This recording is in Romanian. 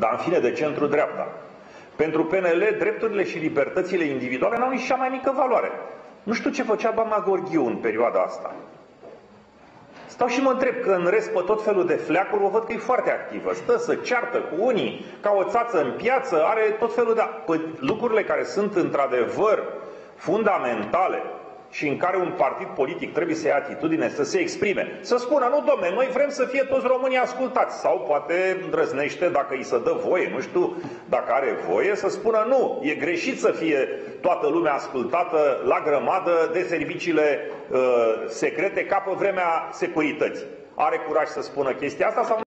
dar în fine de centru-dreapta. Pentru PNL, drepturile și libertățile individuale n-au nici cea mai mică valoare. Nu știu ce făcea doamna Gorghiu în perioada asta. Stau și mă întreb că în rest, pe tot felul de fleacuri, o văd că e foarte activă. Stă să ceartă cu unii, ca o țață în piață, are tot felul de lucrurile care sunt într-adevăr fundamentale și în care un partid politic trebuie să ia atitudine, să se exprime, să spună, nu domne, noi vrem să fie toți românii ascultați, sau poate îndrăznește, dacă îi se dă voie, nu știu dacă are voie, să spună nu, e greșit să fie toată lumea ascultată la grămadă de serviciile secrete ca pe vremea securității. Are curaj să spună chestia asta sau nu?